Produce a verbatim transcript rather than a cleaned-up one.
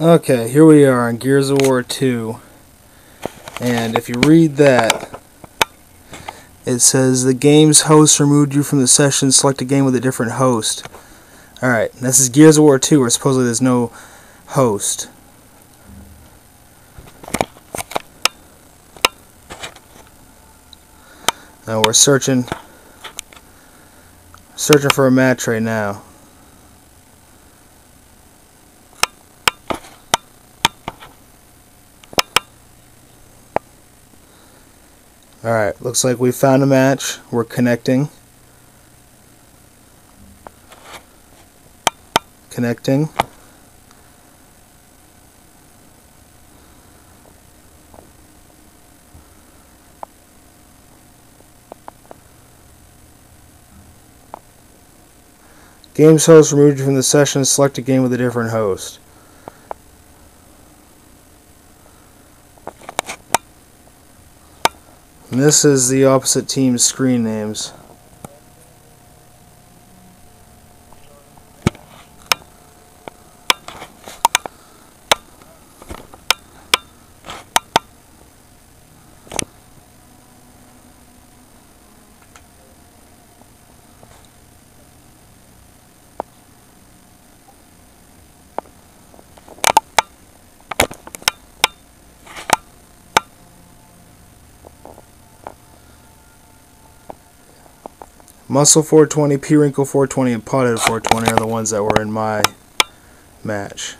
Okay, here we are on Gears of War two, and if you read that, it says the game's host removed you from the session, select a game with a different host. Alright, this is Gears of War two, where supposedly there's no host. Now we're searching, searching for a match right now. Alright, looks like we found a match. We're connecting. Connecting. Game's host removed you from the session. Select a game with a different host. And this is the opposite team's screen names. Muscle four twenty, P Wrinkle four twenty, and Pothead four twenty are the ones that were in my match.